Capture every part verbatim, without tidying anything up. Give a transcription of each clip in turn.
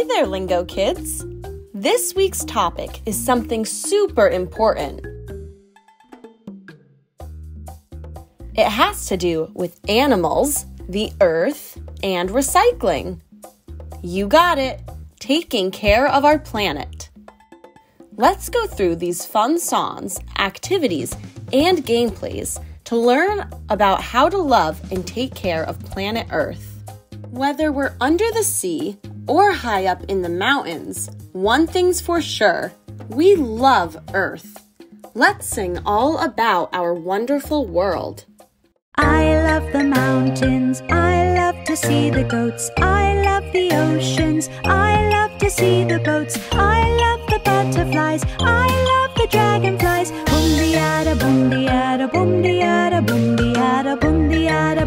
Hey there, Lingo Kids! This week's topic is something super important. It has to do with animals, the earth, and recycling. You got it! Taking care of our planet. Let's go through these fun songs, activities, and gameplays to learn about how to love and take care of planet Earth. Whether we're under the sea or high up in the mountains, one thing's for sure, we love Earth. Let's sing all about our wonderful world. I love the mountains, I love to see the goats, I love the oceans, I love to see the boats, I love the butterflies, I love the dragonflies. Boom-de-ada, boom-de-ada, boom-de-ada, boom-de-ada,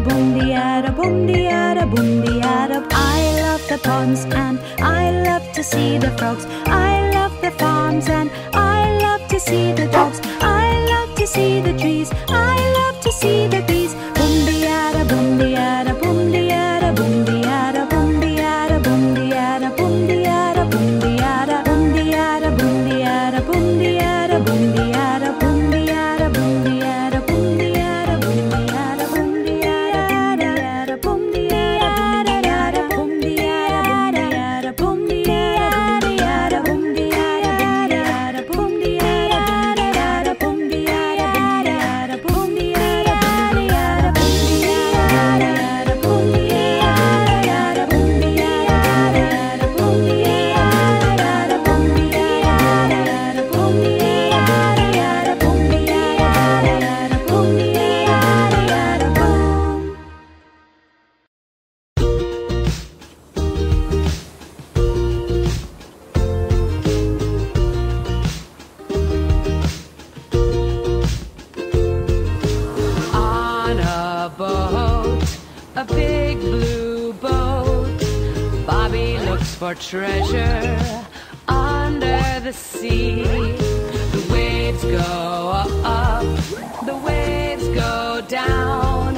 boom-de-ada, boom-de-ada, boom-de-ada, boom-de-ada. I love the ponds and I love to see the frogs, I love the farms and I love to see the dogs, I love to see the trees, I love to see the bees. Boom-de-ada, boom-de-ada, boom-de-ada, boom-de-ada, boom-de-ada, boom-de-ada, boom-de-ada, boom-de-ada, boom-de-ada, boom-de-ada, boom-de-ada, boom-de-ada, boom-de-ada, boom-de-ada, boom-de-ada, boom-de-ada, boom-de-ada, boom-de-ada, boom-de-ada, boom-de-ada, boom-de-ada, boom-de-ada, boom-de-ada, boom-de-ada, boom-de-ada. A big blue boat, Bobby looks for treasure under the sea. The waves go up, the waves go down.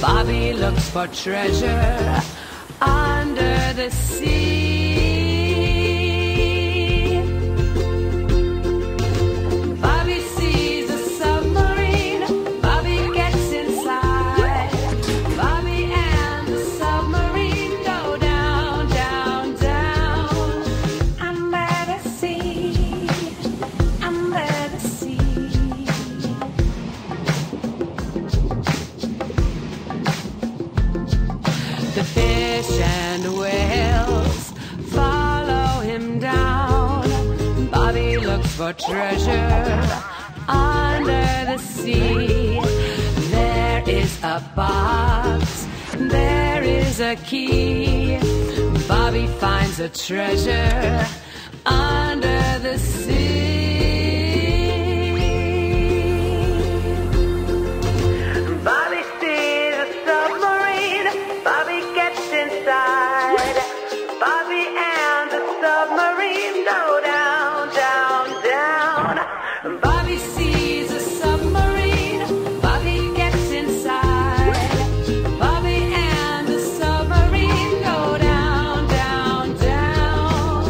Bobby looks for treasure under the sea. Bobby sees a submarine, Bobby gets inside. The fish and whales follow him down. Bobby looks for treasure under the sea. There is a box, there is a key. Bobby finds a treasure under the sea. Bobby sees a submarine, Bobby gets inside. Bobby and the submarine go down, down, down. Bobby sees a submarine, Bobby gets inside. Bobby and the submarine go down, down, down.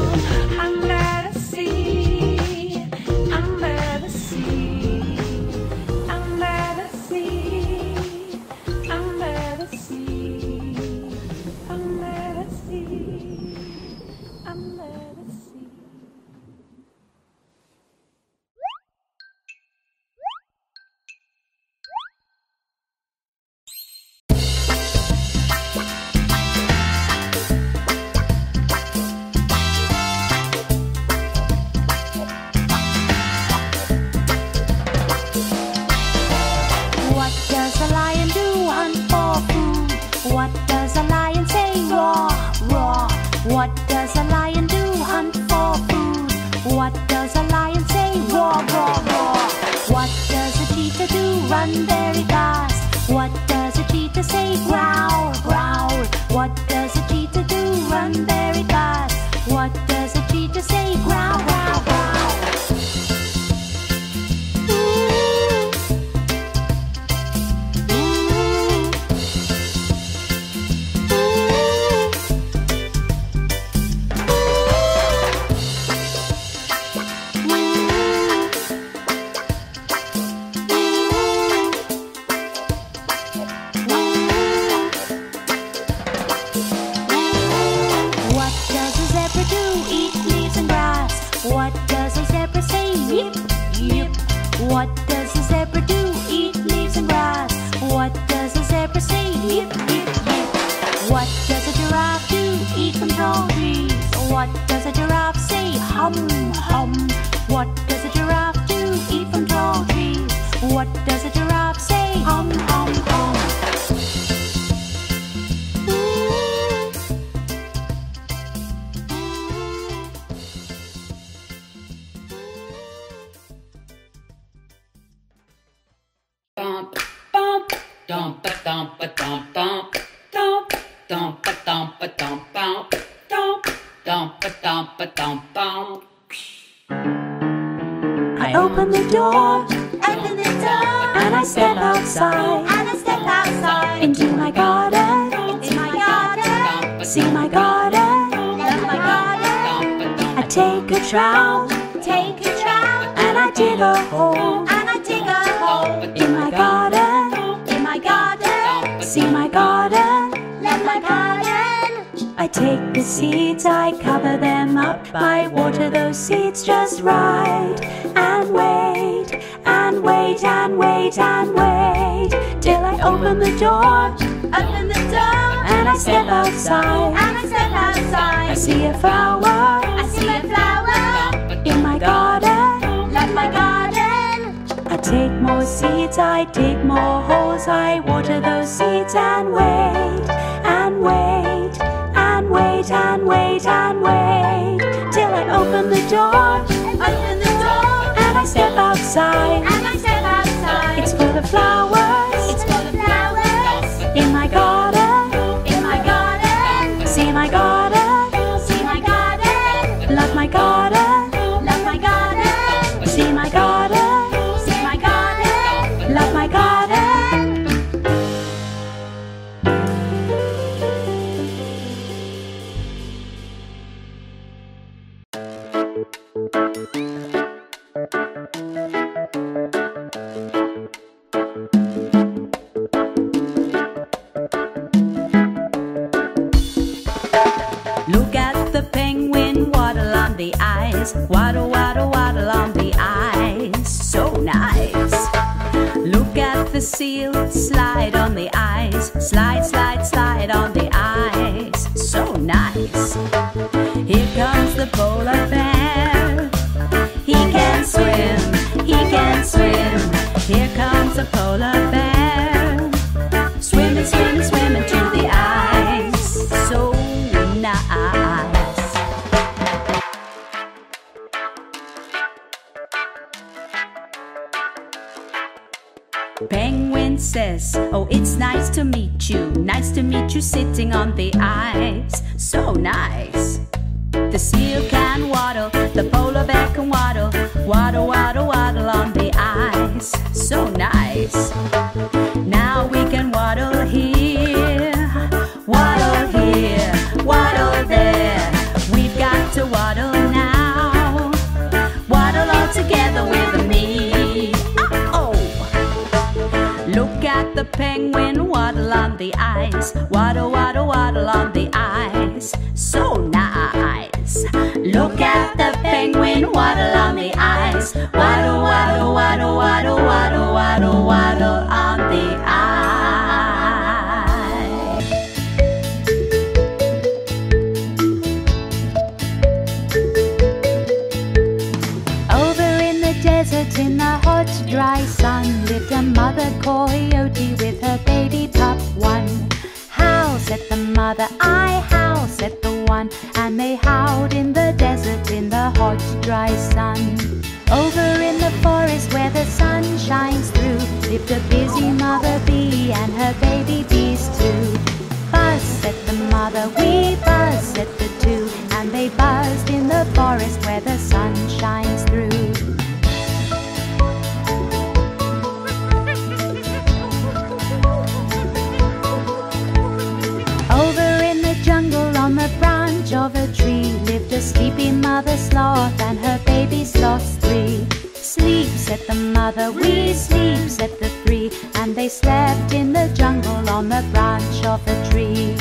Under the sea, under the sea, under the sea, under the sea, under the sea, under the sea. What does a lion do hunt for food? What does a lion say? Roar, roar. What does a lion do hunt for food? What does a lion say? Roar, roar, roar. What does a cheetah do? Run very fast. What does a cheetah say? Growl, growl. What does a cheetah do? Run very fast. What does a cheetah say? Growl, growl, growl. Ooh, ooh, ooh. What does a zebra do? Eat leaves and grass. What does a zebra say? Yip, yip, yip. What does a giraffe do? Eat from tall trees. What does a giraffe say? Hum, hum. What does a giraffe do? Eat from tall trees. What does a giraffe say? Hum, hum, hum. I open the door, open the door, and I step outside, and I step outside into my garden, into my garden, see my garden, love my garden. I take a trowel, take a trowel, and I dig a hole, and I dig a hole in my garden, in my garden, see my garden, love my garden. I take the seeds, I cover them up, I water those seeds just right. And wait, and wait, and wait, and wait till I open the door, open the door, and I step outside, and I step outside. I see a flower, I see a flower in my garden, love my garden. I take more seeds, I dig more holes, I water those seeds and wait, and wait, and wait, and wait, and wait till I open the door, open the door. I step outside, and I step outside. It's for the flowers, it's for the flowers in my garden, in my garden. See my garden, see my garden. Love my garden, love my garden. See my garden, see my garden. Love my garden. Waddle, waddle, waddle on the ice, so nice. Look at the seal, slide on the ice, slide, slide, slide on the ice, so nice. Here comes the polar bear, he can swim, he can swim. Here comes the polar bear, swimming, swimming, swimming to the ice, so nice. Penguin says, oh, it's nice to meet you, nice to meet you sitting on the ice, so nice. The seal can waddle, the polar bear can waddle, waddle, waddle, waddle on the ice, so nice. Now we can waddle here, waddle here, waddle there. We've got to waddle now, waddle all together with me. Look at the penguin, waddle on the ice, waddle, waddle, waddle on the ice, so nice. Look at the penguin, waddle on the ice, waddle, waddle, waddle, waddle, waddle, waddle, waddle on the ice. Over in the desert in the hot, dry sun, a mother coyote with her baby pup one. Howls at the mother, I howls at the one, and they howled in the desert in the hot, dry sun. Over in the forest where the sun shines through, lived a busy mother bee and her baby bees too. Buzz at the mother, we buzz at the two, and they buzzed in the forest where the sun shines through. On the branch of a tree lived a sleepy mother sloth and her baby sloths three. Sleeps at the mother, wee sleeps at the three, and they slept in the jungle on the branch of a tree.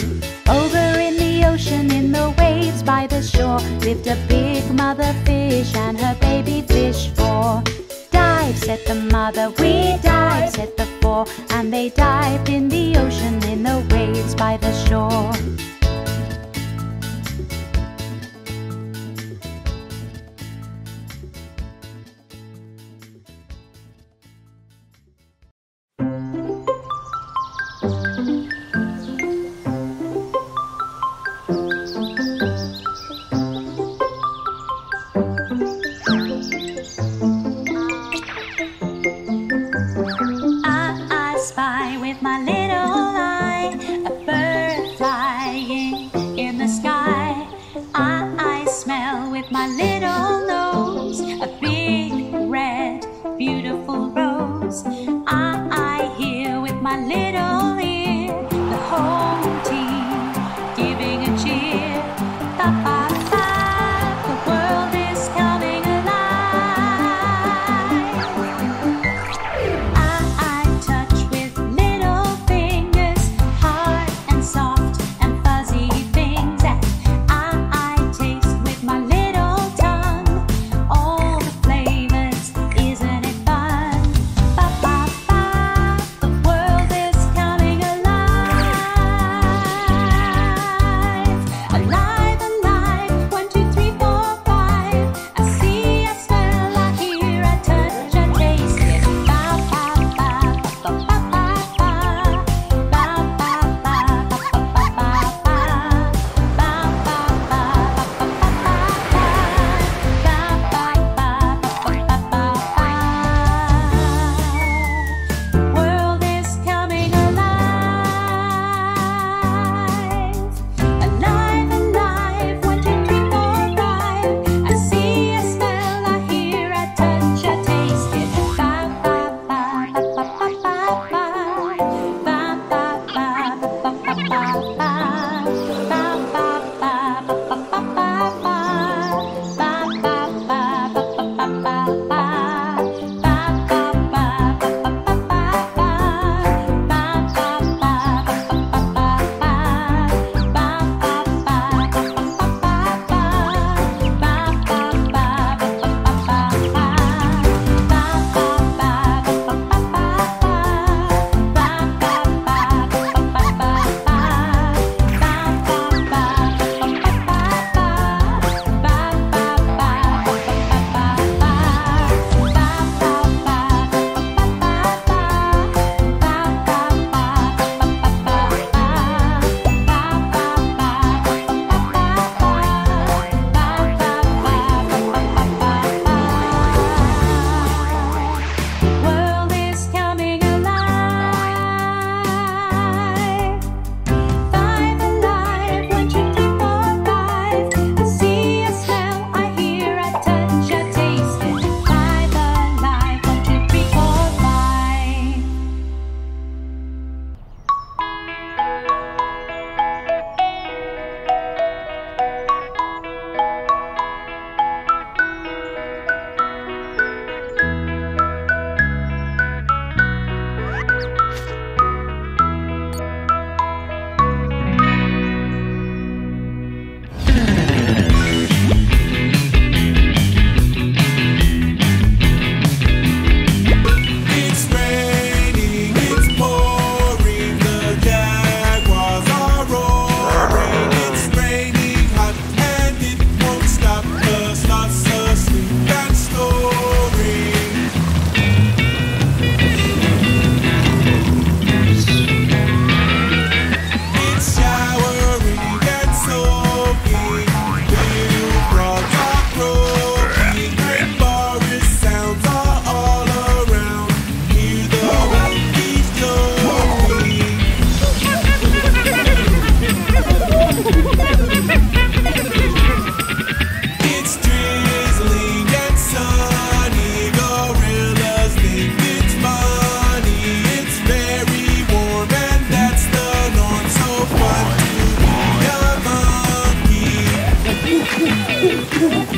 Over in the ocean in the waves by the shore lived a big mother fish and her baby fish four. Dives said the mother. We dive, said the four, and they dived in the ocean, in the waves by the shore.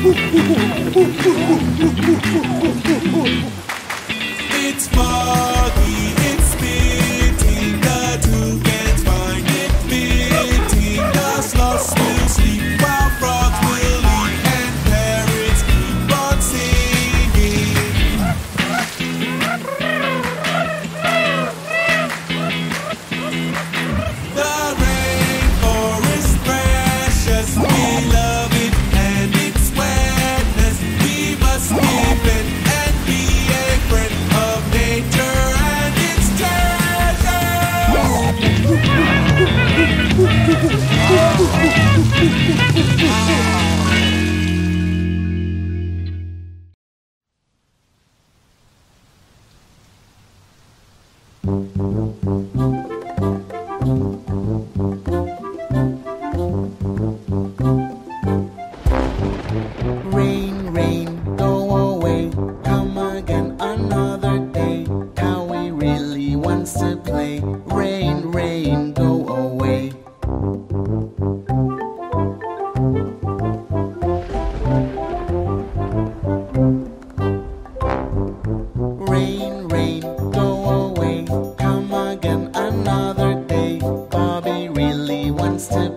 Thank you.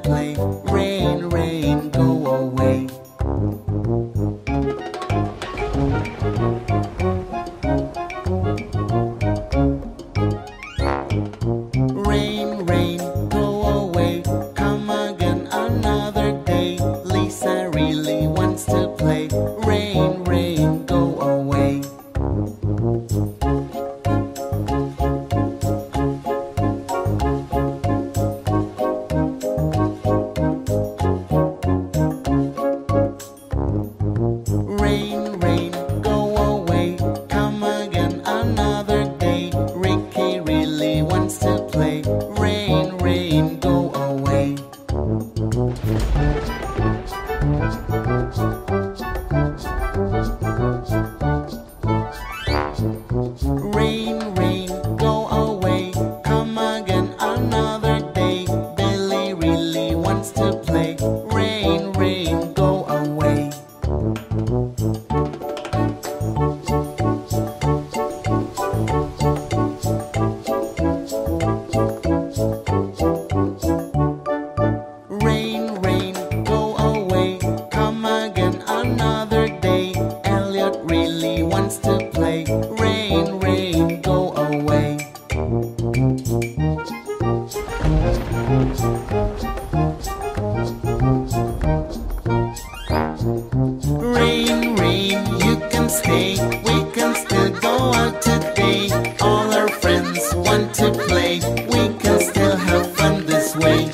play. Rain, rain, go away. Rain, rain, go away. Come again another day. Lisa really wants to play. Rain, rain, go away. Rain, rain, go away. Come again another day. Ricky really wants to play. Rain, rain, go away. Rain, rain, go away. Come again another day. Billy really wants to play. Rain, rain, go away. Rain, rain, go away. Come again another day. Elliot really wants to play. Rain, rain, go away. Rain, rain, you can stay. We can still go out today. All our friends want to play. We can still have fun this way.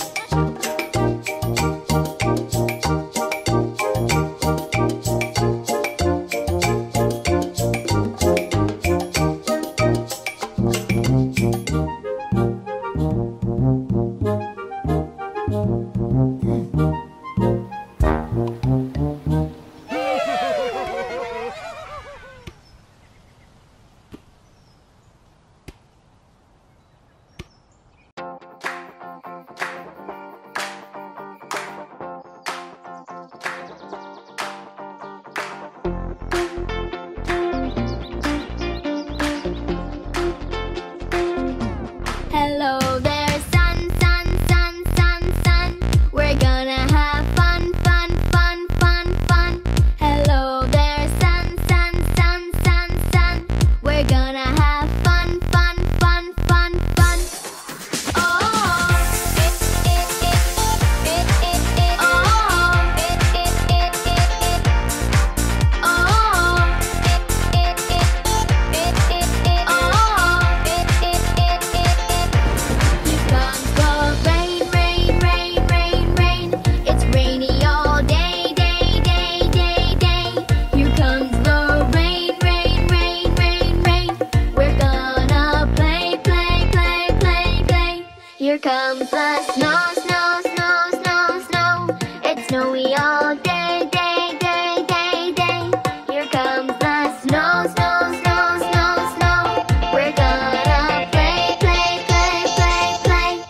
Here comes the snow, snow, snow, snow, snow. It's snowy all day, day, day, day, day. Here comes the snow, snow, snow, snow, snow. We're gonna play, play, play, play, play.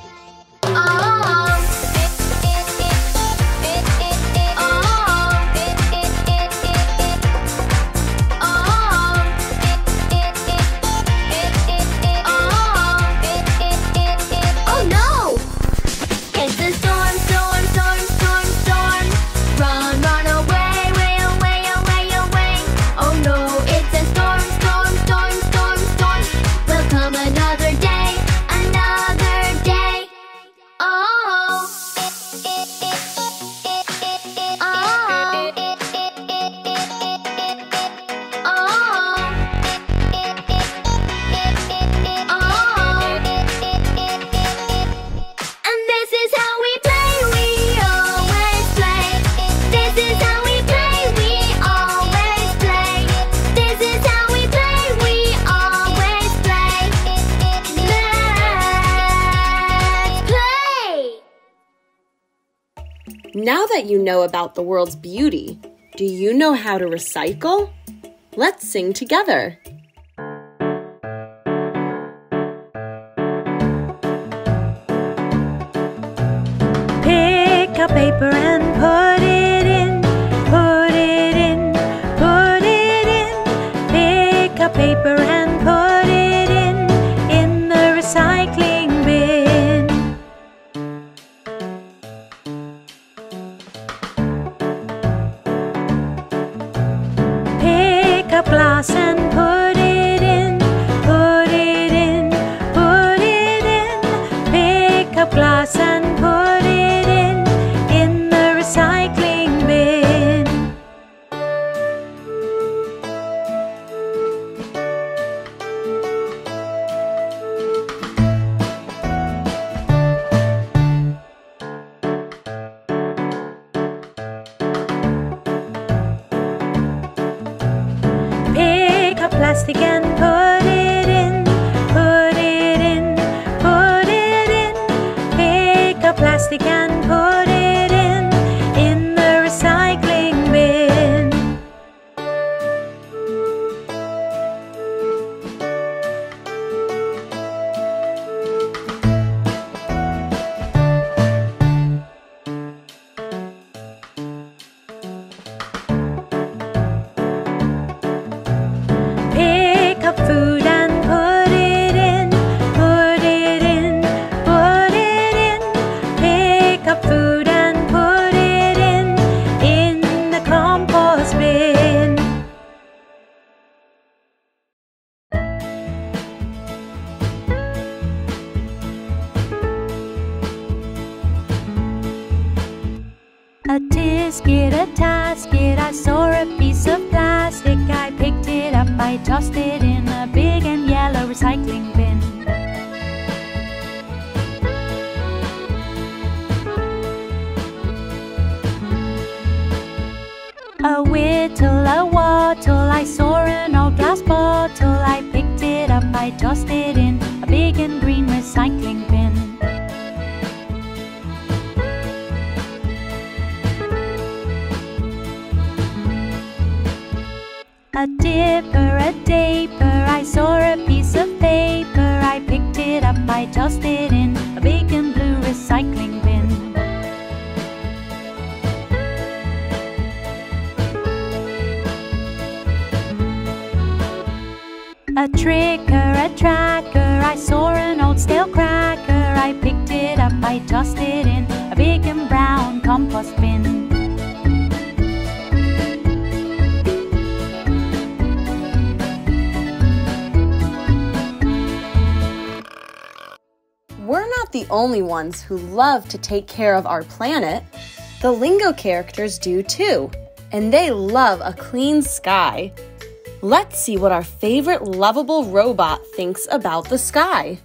Oh, now that you know about the world's beauty, do you know how to recycle? Let's sing together. Pick up paper and put it in, put it in, put it in. Pick up paper and put it in, in the recycling bin. plastic and put it in, put it in, put it in. Pick up plastic and put it in, in the recycling bin. Food and put it in, put it in, put it in. Pick up food and put it in, in the compost bin. A tisket, a tasket, I saw a piece of plastic. I picked it up, I tossed it in a big and yellow recycling bin. A whittle, a wattle, I saw an old glass bottle. I picked it up, I tossed it in a big and green recycling bin. A dipper, a daper, I saw a piece of paper. I picked it up, I tossed it in a big and blue recycling bin. A tricker, a tracker, I saw an old stale cracker. I picked it up, I tossed it in a big and brown compost bin. We're not the only ones who love to take care of our planet. The Lingo characters do too, and they love a clean sky. Let's see what our favorite lovable robot thinks about the sky.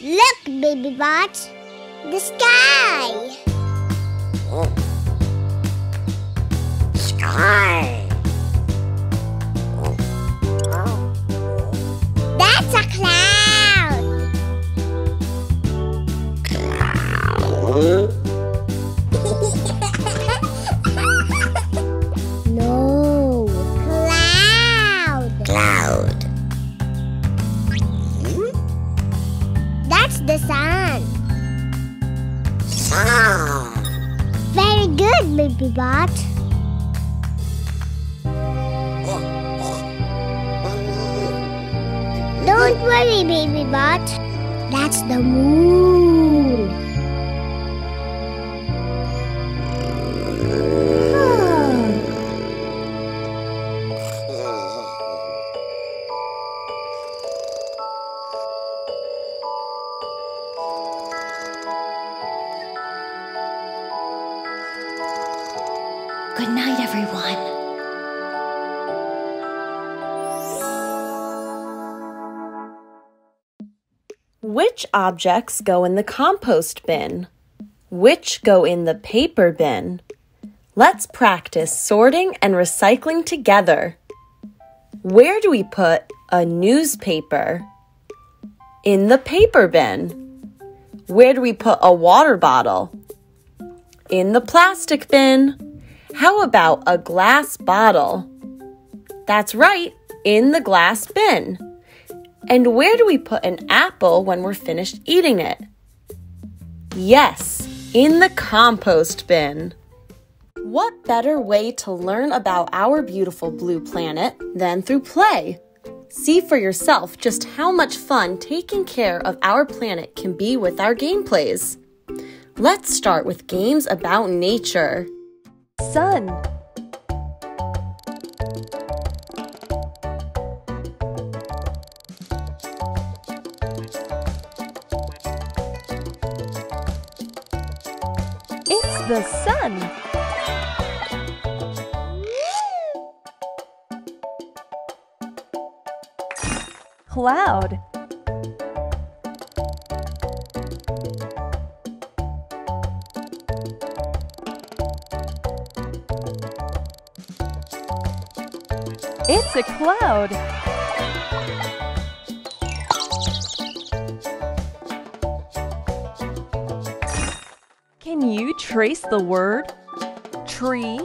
Look, Baby Bot, the sky! Oh. Sky! It's a cloud. Cloud. No. Cloud. Cloud. Hmm? That's the sun. Sun. Very good, Baby Bot. Don't worry, Baby Bot. That's the moon. Oh. Good night, everyone. Which objects go in the compost bin? Which go in the paper bin? Let's practice sorting and recycling together. Where do we put a newspaper? In the paper bin. Where do we put a water bottle? In the plastic bin. How about a glass bottle? That's right, in the glass bin. And where do we put an apple when we're finished eating it? Yes, in the compost bin. What better way to learn about our beautiful blue planet than through play? See for yourself just how much fun taking care of our planet can be with our gameplays. Let's start with games about nature. Sun. The sun. Cloud. It's a cloud. Can you trace the word tree?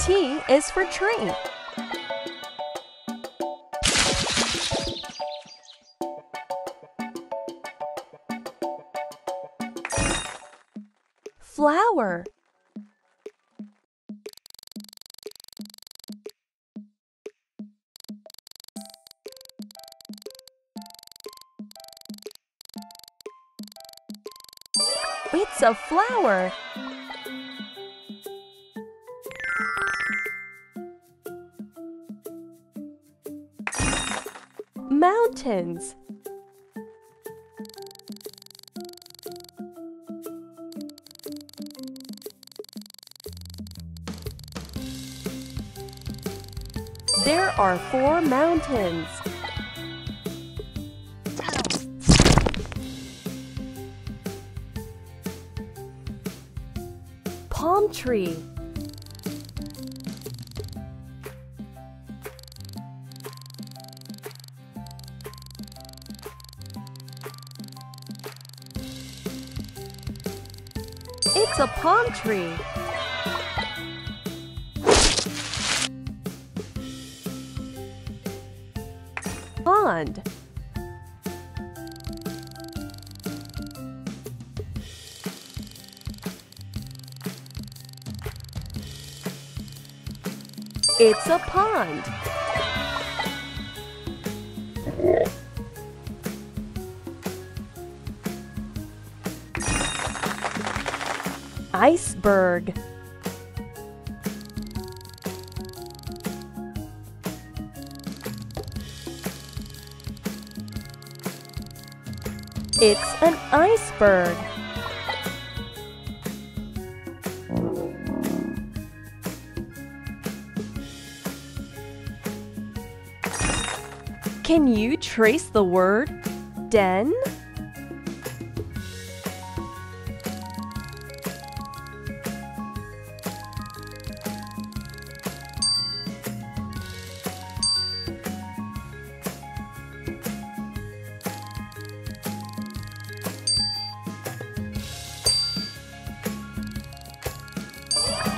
T is for tree. Flower. It's a flower. Mountains. There are four mountains. Palm tree. It's a palm tree. Pond. It's a pond. Iceberg. It's an iceberg. Can you trace the word den?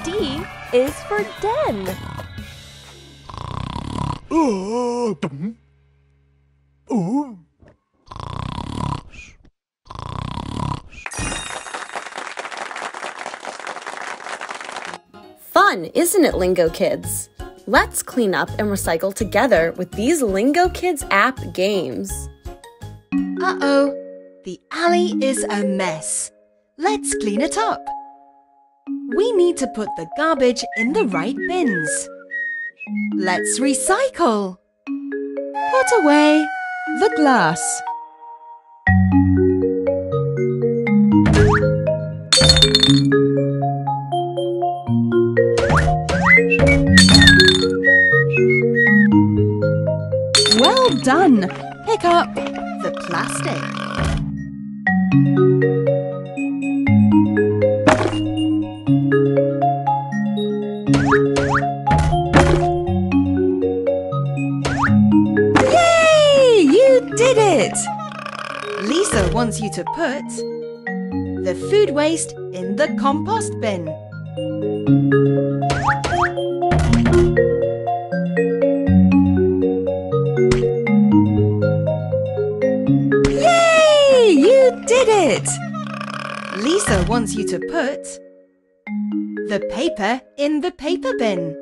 D is for den. Uh, dum. Uh. Fun, isn't it, Lingokids? Let's clean up and recycle together with these Lingokids app games. Uh-oh, the alley is a mess. Let's clean it up. We need to put the garbage in the right bins. Let's recycle. Put away the glass. Well done. Pick up the plastic. Lisa wants you to put the food waste in the compost bin. Yay! You did it! Lisa wants you to put the paper in the paper bin.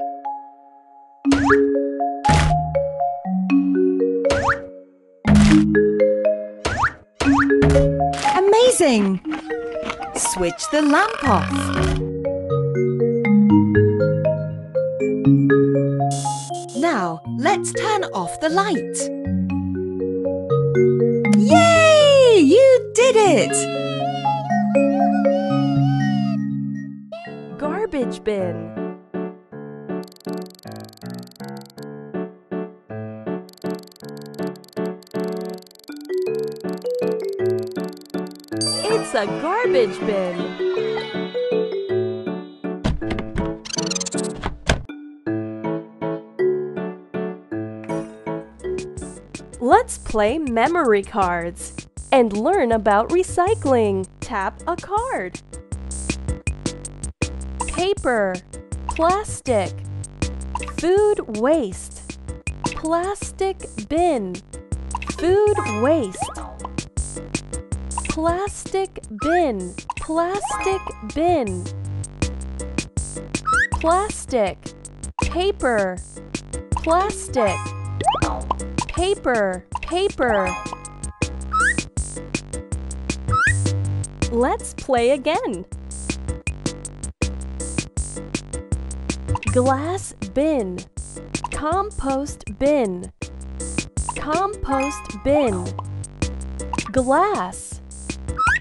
Amazing! Switch the lamp off. Now, let's turn off the light. Yay! You did it! garbage bin. It's a garbage bin. Let's play memory cards and learn about recycling. Tap a card. Paper, plastic, food waste, plastic bin, food waste, plastic bin, plastic bin, plastic, paper, plastic, paper, paper. Let's play again. Glass bin, compost bin, compost bin, glass,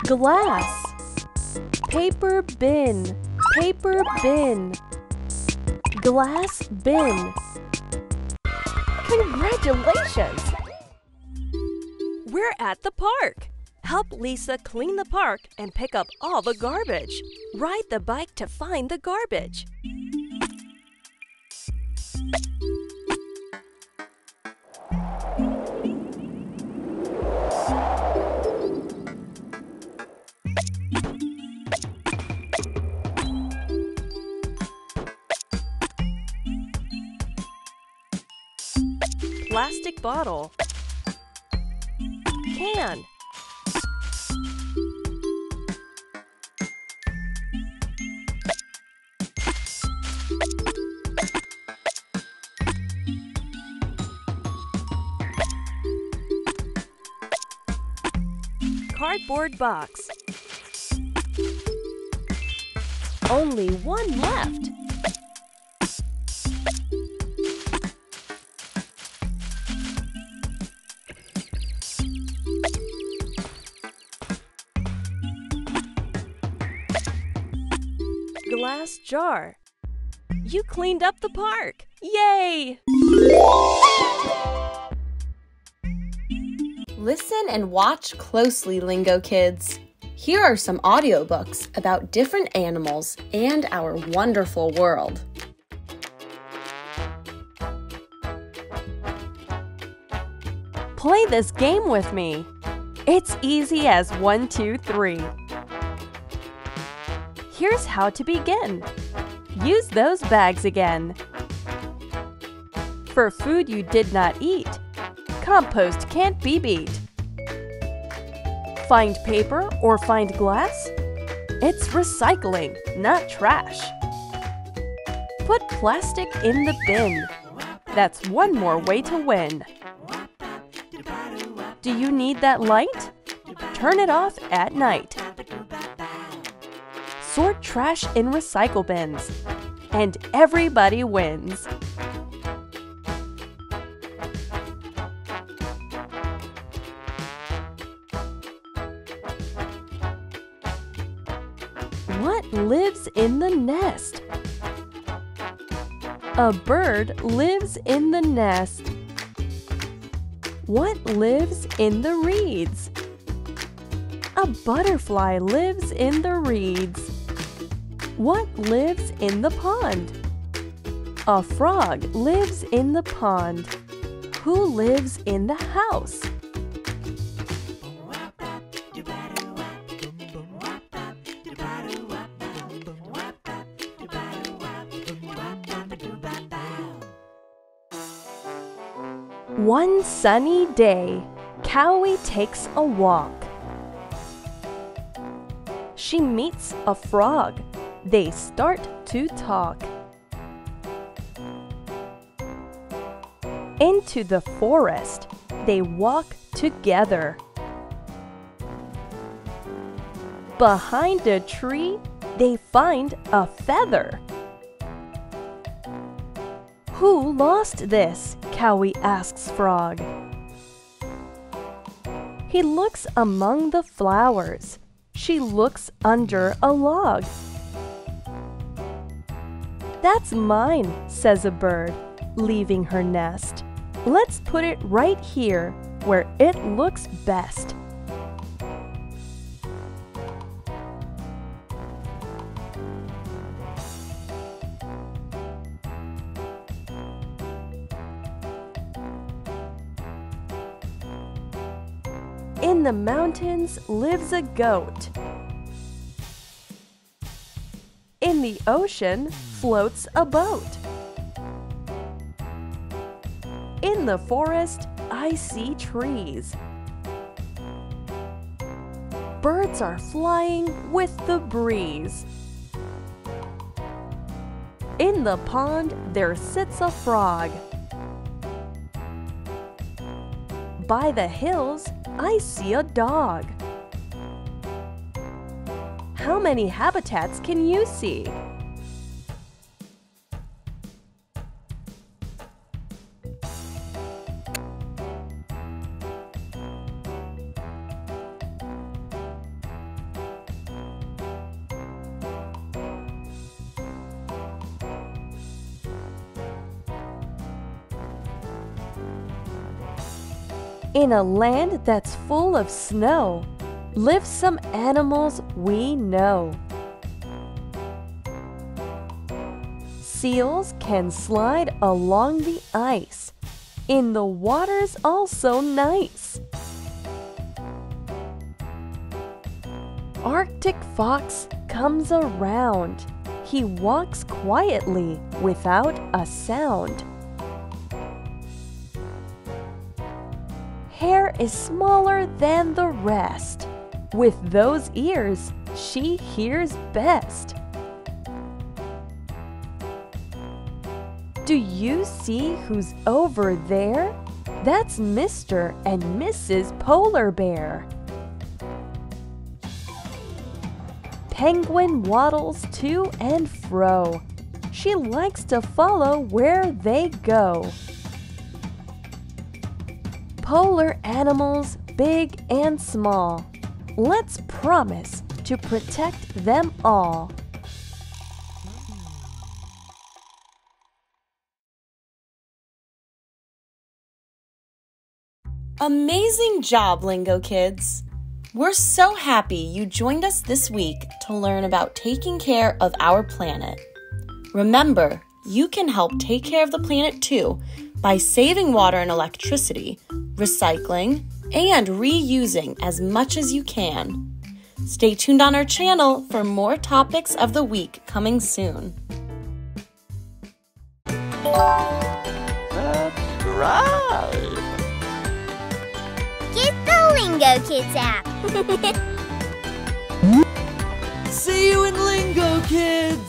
glass, paper bin, paper bin, glass bin. Congratulations! We're at the park. Help Lisa clean the park and pick up all the garbage. Ride the bike to find the garbage. Plastic bottle, can, cardboard box, only one left. Glass jar. You cleaned up the park! Yay! Listen and watch closely, Lingo Kids. Here are some audiobooks about different animals and our wonderful world. Play this game with me. It's easy as one, two, three. Here's how to begin. Use those bags again. For food you did not eat, compost can't be beat. Find paper or find glass? It's recycling, not trash. Put plastic in the bin. That's one more way to win. Do you need that light? Turn it off at night. Sort trash in recycle bins, and everybody wins. What lives in the nest? A bird lives in the nest. What lives in the reeds? A butterfly lives in the reeds. What lives in the pond? A frog lives in the pond. Who lives in the house? One sunny day, Cowie takes a walk. She meets a frog. They start to talk. Into the forest, they walk together. Behind a tree, they find a feather. Who lost this? Cowie asks Frog. He looks among the flowers. She looks under a log. "That's mine," says a bird, leaving her nest. "Let's put it right here, where it looks best." In the mountains lives a goat. In the ocean floats a boat. In the forest, I see trees. Birds are flying with the breeze. In the pond, there sits a frog. By the hills, I see a dog. How many habitats can you see? In a land that's full of snow, live some animals we know. Seals can slide along the ice. In the water's also nice. Arctic fox comes around. He walks quietly without a sound. Hair is smaller than the rest. With those ears, she hears best. Do you see who's over there? That's Mister and Missus Polar Bear. Penguin waddles to and fro. She likes to follow where they go. Polar animals, big and small. Let's promise to protect them all. Amazing job, Lingo Kids! We're so happy you joined us this week to learn about taking care of our planet. Remember, you can help take care of the planet too by saving water and electricity, recycling, and reusing as much as you can. Stay tuned on our channel for more topics of the week coming soon. Subscribe! Get the Lingo Kids app! See you in Lingo Kids!